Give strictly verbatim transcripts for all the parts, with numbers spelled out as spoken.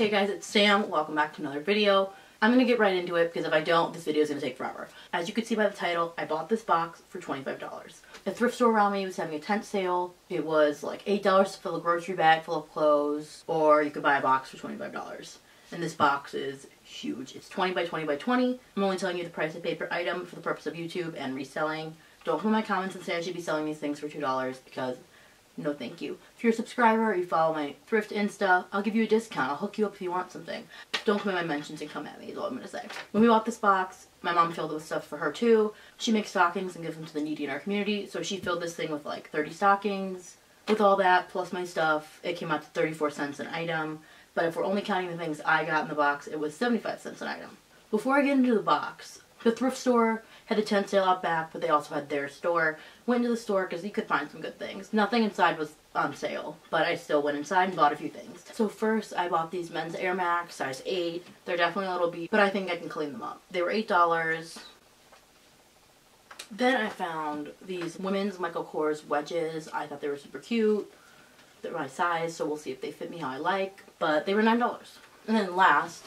Hey guys, it's Sam. Welcome back to another video. I'm gonna get right into it because if I don't, this video is gonna take forever. As you can see by the title, I bought this box for twenty-five dollars. A thrift store around me was having a tent sale. It was like eight dollars to fill a grocery bag full of clothes, or you could buy a box for twenty-five dollars. And this box is huge. It's twenty by twenty by twenty. I'm only telling you the price of paper item for the purpose of YouTube and reselling. Don't put in my comments and say I should be selling these things for two dollars because no thank you. If you're a subscriber or you follow my thrift Insta, I'll give you a discount. I'll hook you up if you want something. Don't come in my mentions and come at me is all I'm going to say. When we bought this box, my mom filled it with stuff for her too. She makes stockings and gives them to the needy in our community. So she filled this thing with like thirty stockings. With all that, plus my stuff, it came out to thirty-four cents an item. But if we're only counting the things I got in the box, it was seventy-five cents an item. Before I get into the box, the thrift store had a tent sale out back, but they also had their store. Went into the store because you could find some good things. Nothing inside was on sale, but I still went inside and bought a few things. So first, I bought these men's Air Max, size eight. They're definitely a little beat, but I think I can clean them up. They were eight dollars. Then I found these women's Michael Kors wedges. I thought they were super cute. They're my size, so we'll see if they fit me how I like. But they were nine dollars. And then last,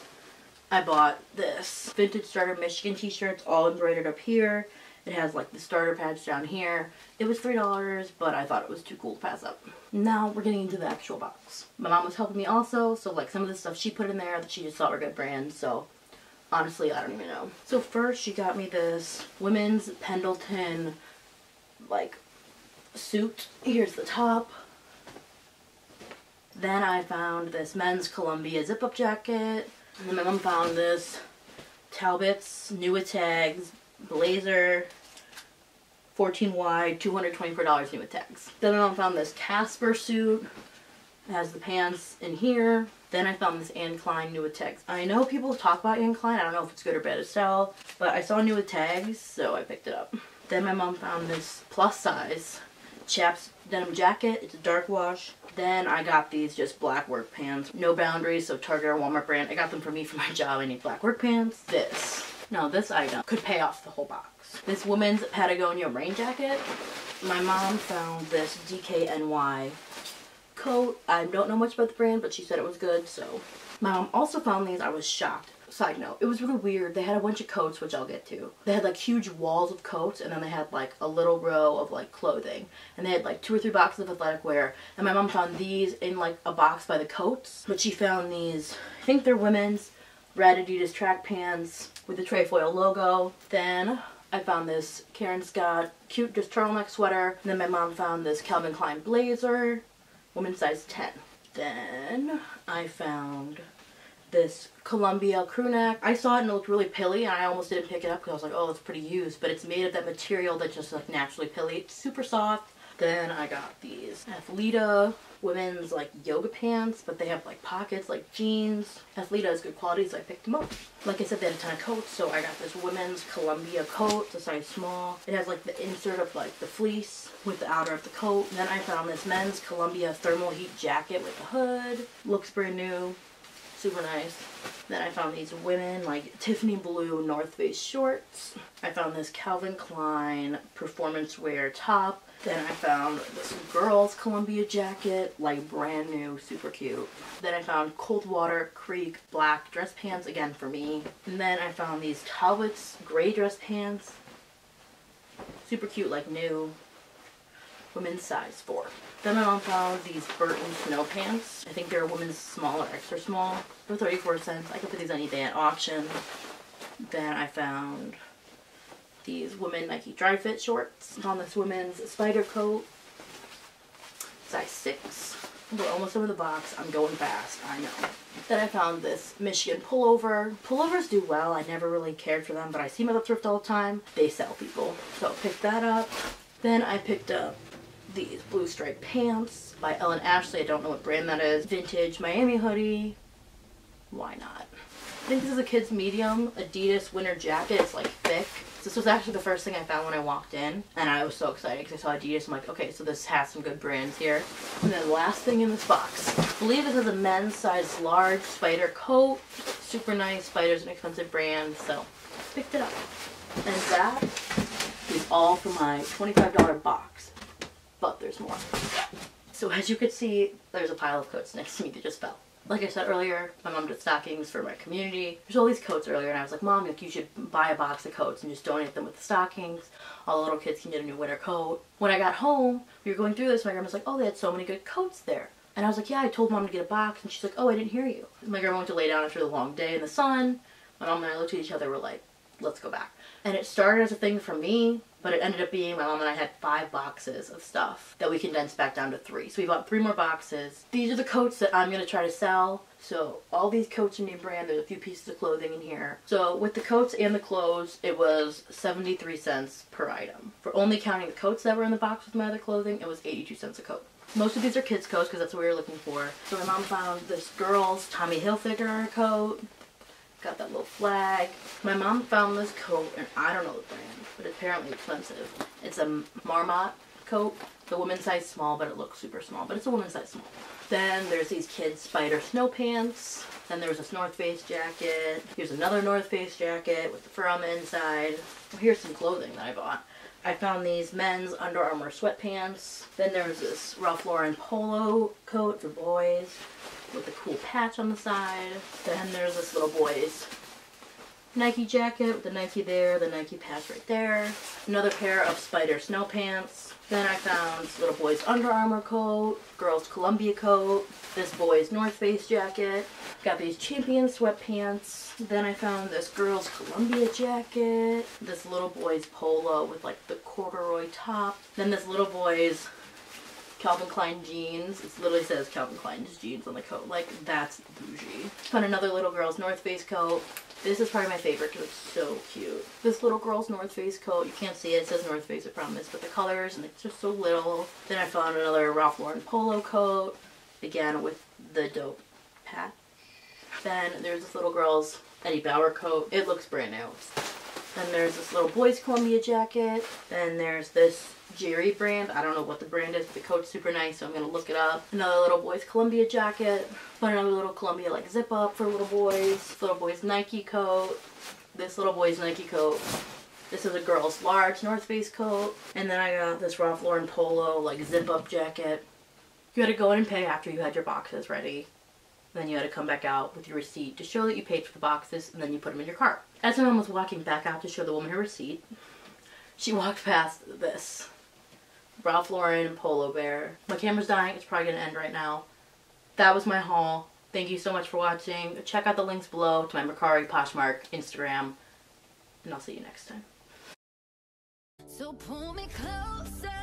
I bought this vintage starter Michigan t-shirt. It's all embroidered up here. It has like the starter patch down here. It was three dollars, but I thought it was too cool to pass up. Now we're getting into the actual box. My mom was helping me also, so like some of the stuff she put in there that she just thought were good brands, so honestly, I don't even know. So first she got me this women's Pendleton like suit. Here's the top. Then I found this men's Columbia zip-up jacket. And then my mom found this Talbot's New With Tags blazer, fourteen wide, two hundred twenty-four dollars New With Tags. Then my mom found this Casper suit. It has the pants in here. Then I found this Anne Klein New With Tags. I know people talk about Anne Klein. I don't know if it's good or bad to sell, but I saw New With Tags, so I picked it up. Then my mom found this plus size Chaps denim jacket. It's a dark wash. Then I got these just black work pants. No boundaries, so Target or Walmart brand. I got them for me for my job. I need black work pants. This. Now this item could pay off the whole box. This woman's Patagonia rain jacket. My mom found this D K N Y coat. I don't know much about the brand, but she said it was good, so. My mom also found these. I was shocked. Side note, it was really weird. They had a bunch of coats, which I'll get to. They had like huge walls of coats, and then they had like a little row of like clothing, and they had like two or three boxes of athletic wear. And my mom found these in like a box by the coats, but she found these, I think they're women's red Adidas track pants with the Trefoil logo. Then I found this Karen Scott cute just turtleneck sweater, and then my mom found this Calvin Klein blazer, women's size ten. Then I found this Columbia crew neck. I saw it and it looked really pilly, and I almost didn't pick it up because I was like, oh, it's pretty used, but it's made of that material that just like naturally pilly. It's super soft. Then I got these Athleta women's like yoga pants, but they have like pockets like jeans. Athleta is good quality, so I picked them up. Like I said, they had a ton of coats, so I got this women's Columbia coat. It's a size small. It has like the insert of like the fleece with the outer of the coat. Then I found this men's Columbia thermal heat jacket with the hood. Looks brand new. Super nice. Then I found these women like Tiffany blue North Face shorts. I found this Calvin Klein performance wear top. Then I found this girls Columbia jacket, like brand new, super cute. Then I found Coldwater Creek black dress pants, again for me. And then I found these Talbot's gray dress pants, super cute, like new, women's size four. Then my mom found these Burton snow pants. I think they're a woman's small or extra small for thirty-four cents. I could put these on eBay at auction. Then I found these women Nike dry fit shorts. I found this women's spider coat, size six. We're almost over the box. I'm going fast, I know. Then I found this Michigan pullover. Pullovers do well. I never really cared for them, but I see them at the thrift all the time. They sell people, so pick that up. Then I picked up these blue striped pants by Ellen Ashley. I don't know what brand that is. Vintage Miami hoodie. Why not? I think this is a kid's medium Adidas winter jacket. It's like thick. This was actually the first thing I found when I walked in, and I was so excited because I saw Adidas. I'm like, okay, so this has some good brands here. And then last thing in this box, I believe this is a men's size large spider coat. Super nice. Spider's an expensive brand, so picked it up. And that is all for my twenty-five dollar box. But there's more. So as you can see, there's a pile of coats next to me that just fell. Like I said earlier, my mom did stockings for my community. There's all these coats earlier, and I was like, Mom, like, you should buy a box of coats and just donate them with the stockings. All the little kids can get a new winter coat. When I got home, we were going through this, my grandma was like, oh, they had so many good coats there. And I was like, yeah, I told Mom to get a box, and she's like, oh, I didn't hear you. My grandma went to lay down after the long day in the sun. My mom and I looked at each other, we're like, let's go back. And it started as a thing for me, but it ended up being my mom and I had five boxes of stuff that we condensed back down to three. So we bought three more boxes. These are the coats that I'm going to try to sell. So all these coats are new brand. There's a few pieces of clothing in here. So with the coats and the clothes, it was seventy-three cents per item. For only counting the coats that were in the box with my other clothing, it was eighty-two cents a coat. Most of these are kids' coats because that's what we were looking for. So my mom found this girl's Tommy Hilfiger coat. Got that little flag. My mom found this coat, and I don't know the brand, but it's apparently expensive. It's a Marmot coat. It's a woman's size small, but it looks super small, but it's a woman's size small. Then there's these kids' spider snow pants. Then there's this North Face jacket. Here's another North Face jacket with the fur on the inside. Well, here's some clothing that I bought. I found these men's Under Armour sweatpants. Then there's this Ralph Lauren polo coat for boys with a cool patch on the side. Then there's this little boy's Nike jacket with the Nike there, the Nike patch right there. Another pair of spider snow pants. Then I found this little boy's Under Armour coat, girl's Columbia coat, this boy's North Face jacket. Got these Champion sweatpants. Then I found this girl's Columbia jacket, this little boy's polo with like the corduroy top. Then this little boy's Calvin Klein jeans. It literally says Calvin Klein's jeans on the coat. Like, that's bougie. Found another little girl's North Face coat. This is probably my favorite because it's so cute. This little girl's North Face coat. You can't see it. It says North Face, I promise. But the colors, and it's just so little. Then I found another Ralph Lauren polo coat. Again, with the dope patch. Then there's this little girl's Eddie Bauer coat. It looks brand new. Then there's this little boy's Columbia jacket. Then there's this Jerry brand. I don't know what the brand is, but the coat's super nice, so I'm going to look it up. Another little boy's Columbia jacket. Another little Columbia like zip up for little boys. This little boy's Nike coat. This little boy's Nike coat. This is a girl's large North Face coat. And then I got this Ralph Lauren polo like zip up jacket. You had to go in and pay after you had your boxes ready. Then you had to come back out with your receipt to show that you paid for the boxes, and then you put them in your cart. As my mom was walking back out to show the woman her receipt, she walked past this Ralph Lauren polo bear. My camera's dying. It's probably going to end right now. That was my haul. Thank you so much for watching. Check out the links below to my Mercari, Poshmark, Instagram, and I'll see you next time. So pull me closer.